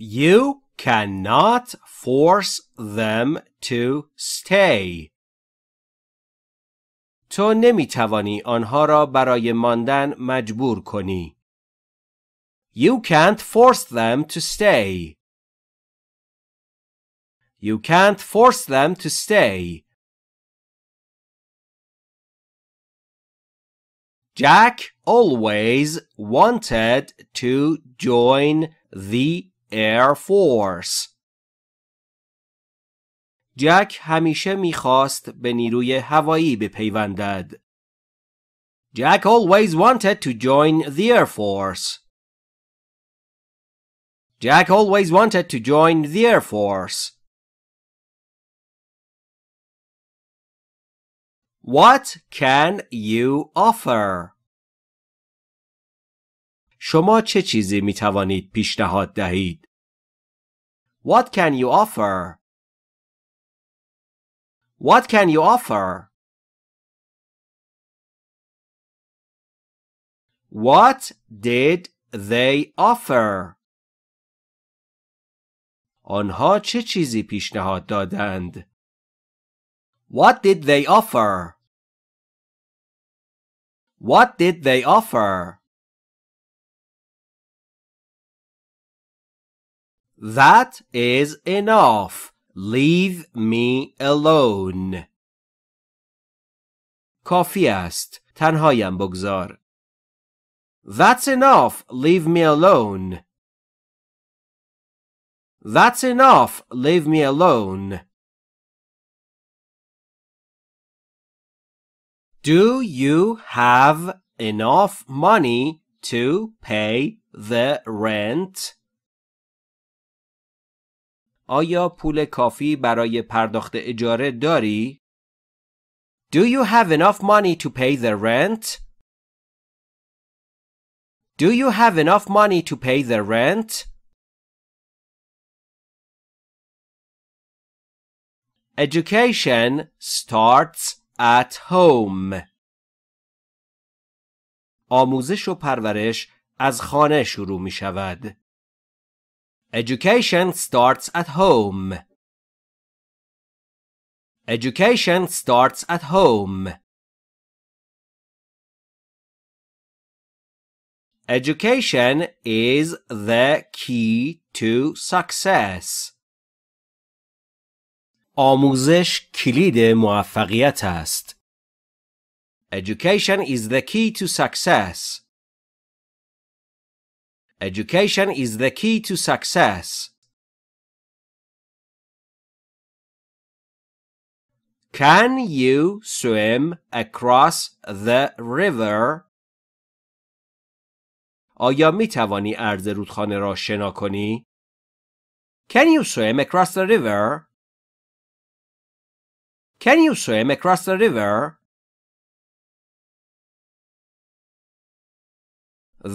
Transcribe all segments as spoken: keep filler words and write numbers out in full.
You cannot force them to stay. تو نمیتوانی آنها را برای ماندن مجبور کنی. You can't force them to stay. You can't force them to stay. Jack always wanted to join the Air Force. جک همیشه میخواست به نیروی هوایی بپیوندد. Jack always wanted to join the Air Force. Jack always wanted to join the Air Force. What can you offer? شما چه چیزی می توانید پیشنهاد دهید؟ What can you offer? What can you offer? What did they offer? آنها چه چیزی پیشنهاد دادند؟ What did they offer? What did they offer? That is enough. Leave me alone. کافی است. تنهایم بگذار. That's enough. Leave me alone. That's enough. Leave me alone. Do you have enough money to pay the rent? آیا پول کافی برای پرداخت اجاره داری؟ Do you have enough money to pay the rent? Do you have enough money to pay the rent? Education starts at home. آموزش و پرورش از خانه شروع می شود. Education starts at home. Education starts at home. Education is the key to success. آموزش کلید موفقیت است. Education is the key to success. Education is the key to success. Can you swim across the river? آیا می توانی عرض رودخانه را شنا کنی؟ Can you swim across the river? Can you swim across the river?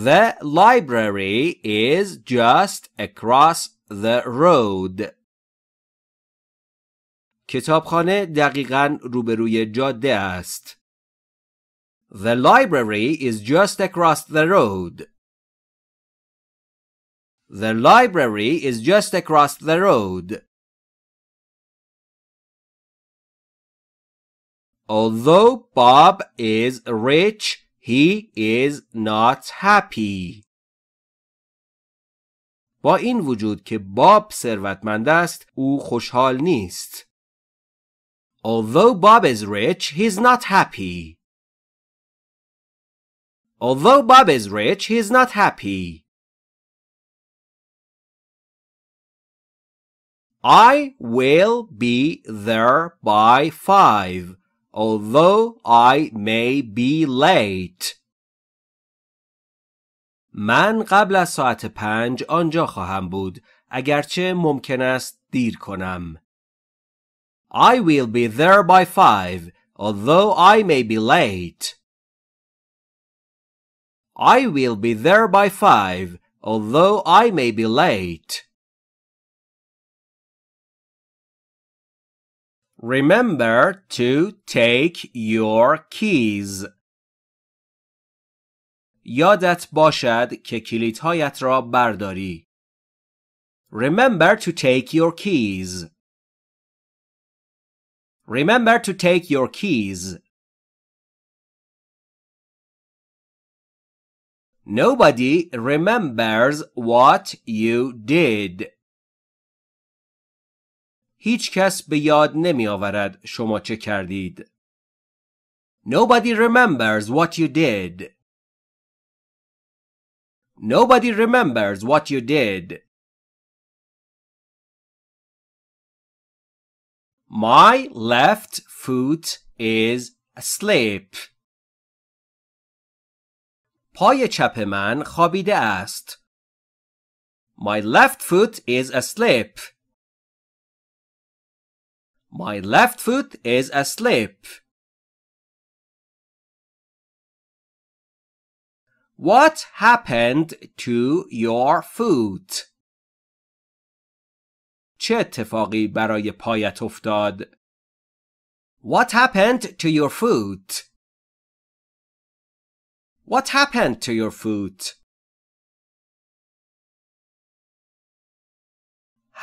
The library is just across the road. کتابخانه دقیقاً روبروی جاده است. The library is just across the road. The library is just across the road. Although Bob is rich, he is not happy. با این وجود که باب ثروتمند است، او خوشحال نیست. Although Bob is rich, he is not happy. Although Bob is rich, he is not happy. I will be there by five. Although I may be late. من قبل از ساعت پنج آنجا خواهم بود اگرچه ممکن است دیر کنم. I will be there by five, although I may be late. I will be there by five, although I may be late. Remember to take your keys. یادت باشد که کلیدهایت را برداری. Remember to take your keys. Remember to take your keys. Nobody remembers what you did. هیچ کس به یاد نمی آورد شما چه کردید. Nobody remembers what you did. Nobody remembers what you did. My left foot is asleep. پای چپ من خوابیده است. My left foot is asleep. My left foot is asleep. What happened to your foot? چه اتفاقی برای پایت افتاد؟ What happened to your foot? What happened to your foot?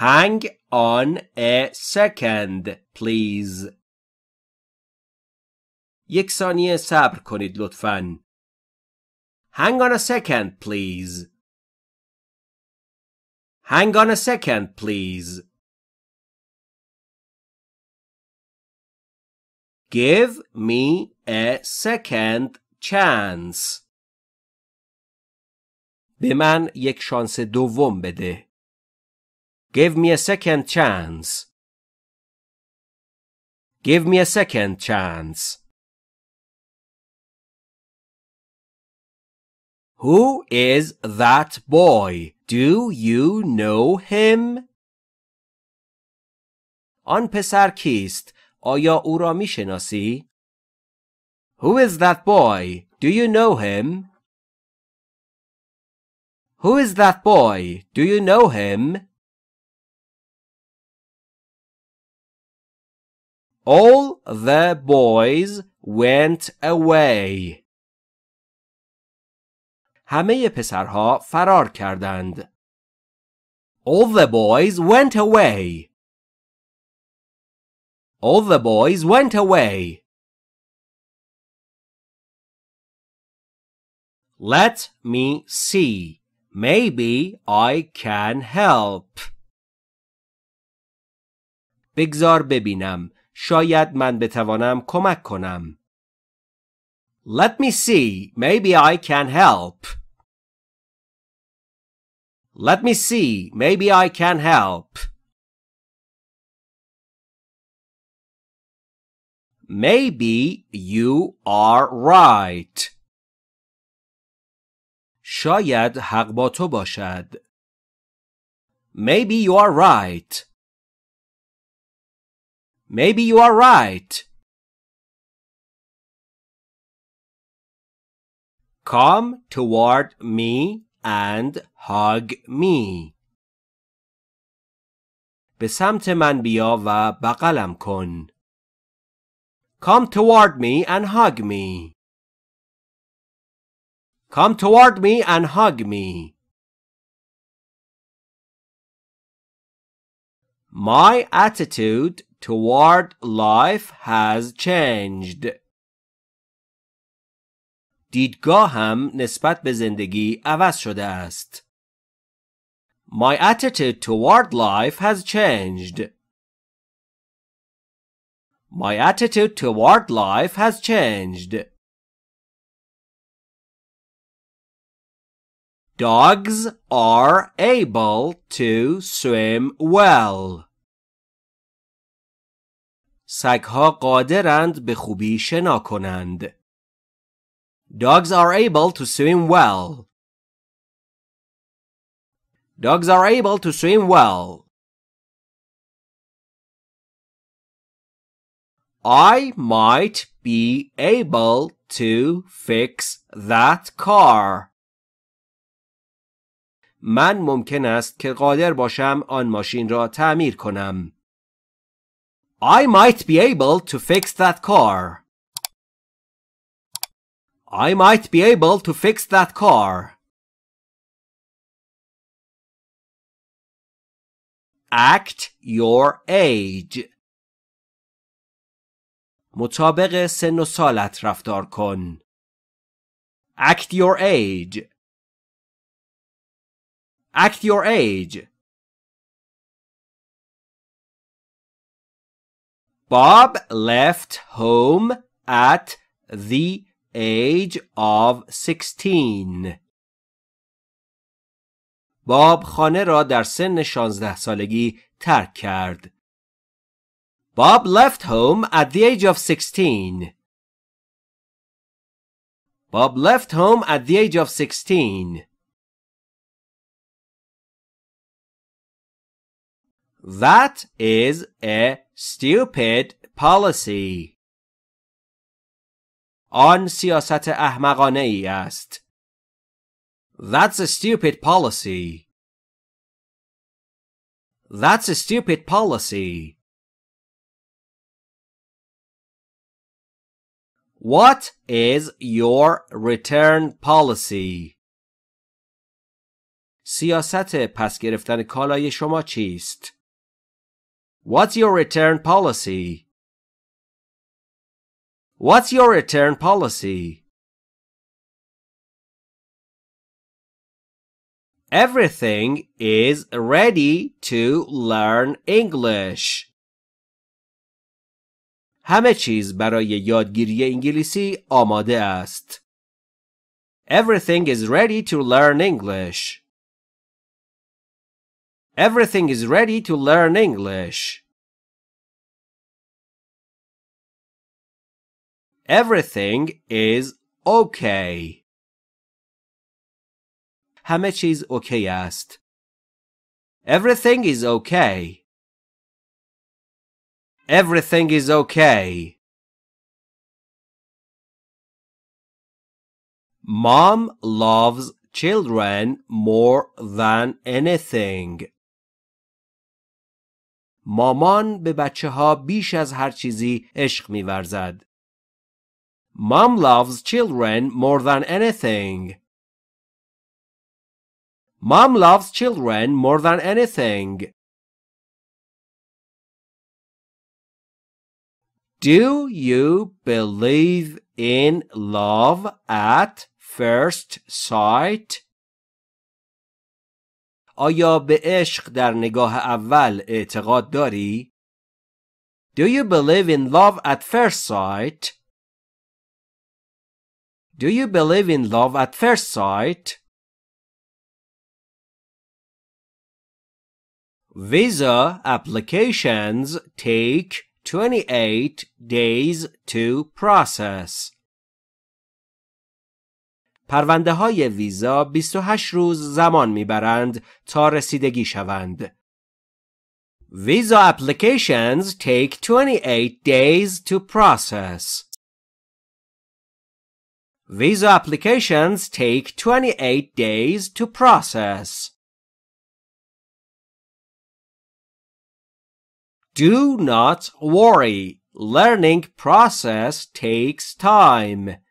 Hang on a second, please. یک ثانیه صبر کنید لطفاً. Hang on a second, please. Hang on a second, please. Give me a second chance. به من یک شانس دوم بده. Give me a second chance. Give me a second chance. Who is that boy? Do you know him? آن پسر کیست؟ آیا او را میشناسی؟ Who is that boy? Do you know him? Who is that boy? Do you know him? All the boys went away. همه پسرها فرار کردند. All the boys went away. All the boys went away. Let me see. Maybe I can help. بگذار ببینم. شاید من بتوانم کمک کنم. Let me see. Maybe I can help. Let me see. Maybe I can help. Maybe you are right. شاید حق با تو باشد. Maybe you are right. Maybe you are right. Come toward me and hug me. به سمت من بیا و بغلم کن. Come toward me and hug me. Come toward me and hug me. My attitude toward life has changed. دیدگاهم نسبت به زندگی عوض شده است. My attitude toward life has changed. My attitude toward life has changed. Dogs are able to swim well. سگ‌ها قادرند به خوبی شنا کنند. Dogs are able to swim well. Dogs are able to swim well. I might be able to fix that car. من ممکن است که قادر باشم آن ماشین را تعمیر کنم. I might be able to fix that car. I might be able to fix that car. act your age. مطابق سن و سالت رفتار کن. Act your age. Act your age. Bob left home at the age of sixteen. باب خانه را در سن شانزده سالگی ترک کرد. Bob left home at the age of sixteen. Bob left home at the age of sixteen. That is a stupid policy. آن سیاست احمقانه ای است. That's a stupid policy. That's a stupid policy. What is your return policy? سیاست پس گرفتن کالای شما چیست؟ What's your return policy? What's your return policy? Everything is ready to learn English. همه چیز برای یادگیری انگلیسی آماده است. Everything is ready to learn English. Everything is ready to learn English. Everything is okay. همه چیز اوکی است. Everything is okay. Everything is okay. Mom loves children more than anything. مامان به بچه ها بیش از هر چیزی عشق می‌ورزد. Mom loves children more than anything. Mom loves children more than anything. Do you believe in love at first sight? آیا به عشق در نگاه اول اعتقاد داری؟ Do you believe in love at first sight? Do you believe in love at first sight? Visa applications take twenty-eight days to process. پرونده های ویزا بیست و هشت روز زمان میبرند تا رسیدگی شوند. Visa applications take twenty-eight days to process. Visa applications take twenty-eight days to process. Do not worry. Learning process takes time.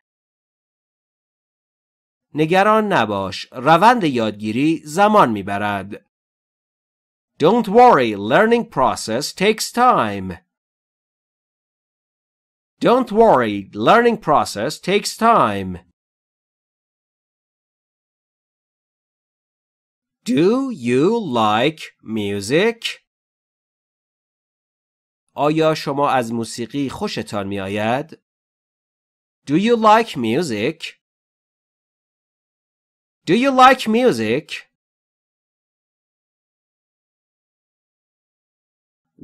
نگران نباش. روند یادگیری زمان میبرد. Don't worry. Learning process takes time. Don't worry. Learning process takes time. Do you like music? آیا شما از موسیقی خوشتان می آید؟ Do you like music? Do you like music?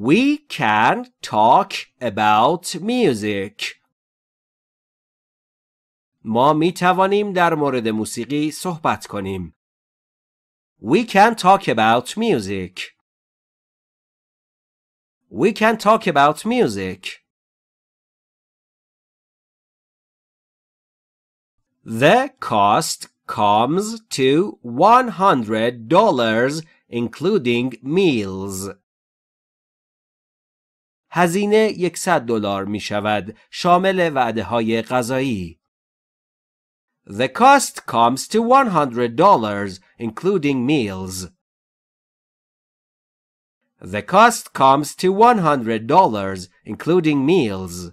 We can talk about music. ما می توانیم در مورد موسیقی صحبت کنیم. We can talk about music. We can talk about music. The cost comes to one hundred dollars including meals. هزینه صد دلار می شود شامل وعده های غذایی. The cost comes to one hundred dollars including meals. The cost comes to one hundred dollars, including meals.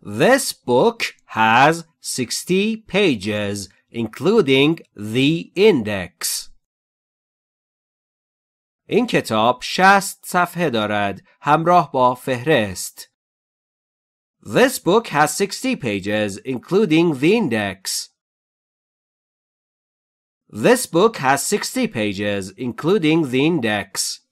This book has sixty pages, including the index. این کتاب شصت صفحه دارد همراه با فهرست. This book has sixty pages, including the index. This book has sixty pages, including the index.